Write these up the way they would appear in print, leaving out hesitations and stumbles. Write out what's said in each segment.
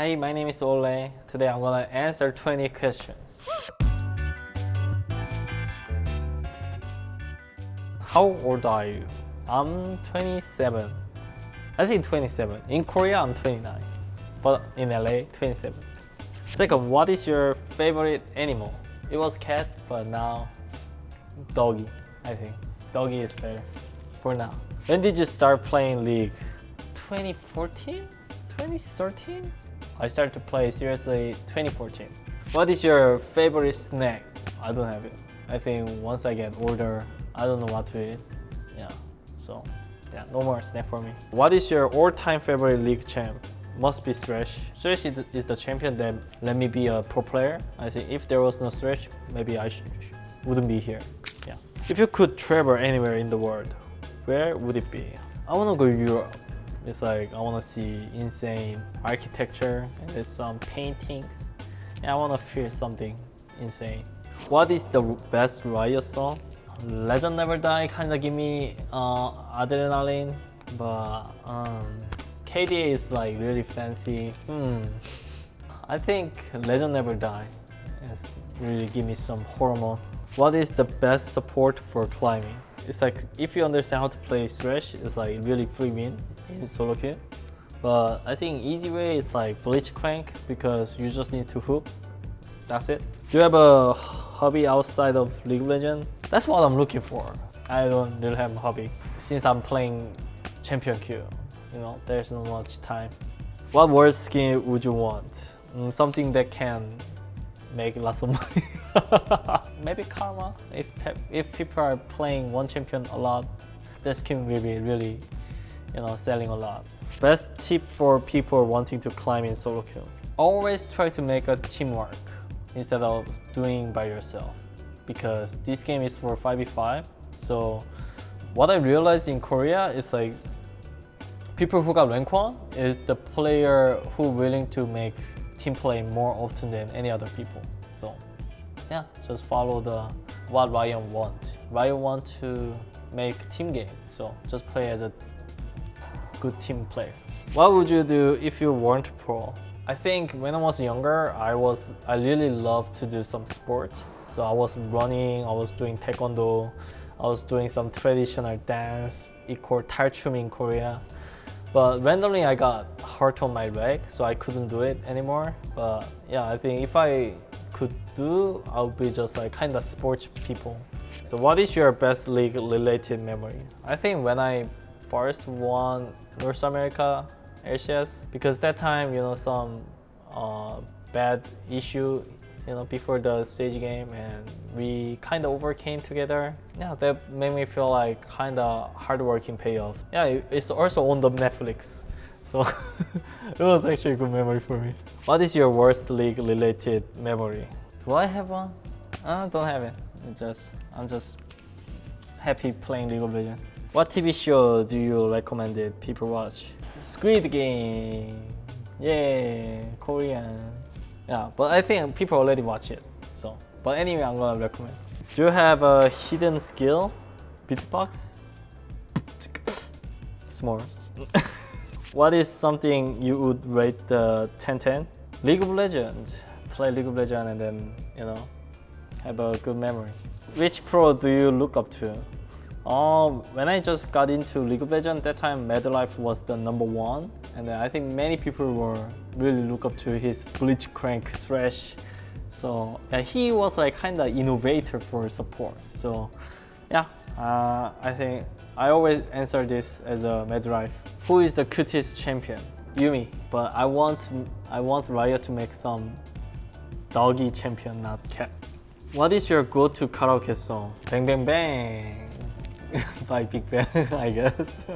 Hey, my name is Olleh. Today I'm gonna answer 20 questions. How old are you? I'm 27. I say 27. In Korea, I'm 29. But in LA, 27. Second, what is your favorite animal? It was cat, but now doggy, I think. Doggy is better for now. When did you start playing League? 2014? 2013? I started to play seriously 2014. What is your favorite snack? I don't have it. I think once I get older, I don't know what to eat. Yeah, so yeah, no more snack for me. What is your all-time favorite League champ? Must be Thresh. Thresh is the champion that let me be a pro player. I think if there was no Thresh, maybe I wouldn't be here. Yeah. If you could travel anywhere in the world, where would it be? I wanna go to Europe. It's like I want to see insane architecture and there's some paintings and I want to feel something insane. What is the best Riot song? Legend Never Die kind of give me adrenaline, but KDA is like really fancy. I think Legend Never Die is really give me some hormone. What is the best support for climbing? It's like if you understand how to play Thresh, it's like really free win in solo queue. But I think easy way is like Blitzcrank because you just need to hook. That's it. Do you have a hobby outside of League of Legends? That's what I'm looking for. I don't really have a hobby since I'm playing champion queue. You know, there's not much time. What world skin would you want? Something that can make lots of money. Maybe karma. If people are playing one champion a lot, that skin will be really, you know, selling a lot. Best tip for people wanting to climb in solo queue. Always try to make a teamwork instead of doing by yourself, because this game is for 5v5. So what I realized in Korea is like people who got rank 1 is the player who willing to make team play more often than any other people. So yeah, just follow what Riot want. Riot want to make team game, so just play as a good team player. What would you do if you weren't pro? I think when I was younger, I really loved to do some sport. So I was running, I was doing Taekwondo, I was doing some traditional dance, it's called Taechum in Korea. But randomly I got hurt on my leg, so I couldn't do it anymore. But yeah, I think if I could do, I'll be just like kind of sports people. So what is your best League related memory? I think when I first won North America LCS, because that time, you know, some bad issue, you know, before the stage game, and we kind of overcame together. Yeah, that made me feel like kind of hardworking payoff. Yeah, it's also on the Netflix, so it was actually a good memory for me. What is your worst League related memory? Do I have one? I don't have it. I'm just happy playing League of Legends. What TV show do you recommend that people watch? Squid Game! Yeah, Korean. Yeah, but I think people already watch it. So, but anyway, I'm gonna recommend. Do you have a hidden skill? Beatbox? It's more. What is something you would rate the 10-10? League of Legends. Play League of Legends and then, you know, have a good memory. Which pro do you look up to? When I just got into League of Legends, that time Madlife was the #1, and I think many people were really look up to his Blitzcrank Thresh. So yeah, he was like kind of innovator for support. So yeah, I think I always answer this as a Madlife. Who is the cutest champion? Yumi. But I want Riot to make some doggy champion, not cat. What is your go-to karaoke song? Bang bang bang. By Big Ben, I guess.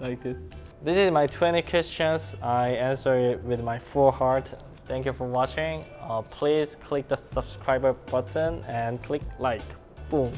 Like this. This is my 20 questions. I answer it with my full heart. Thank you for watching. Please click the subscribe button and click like. Boom.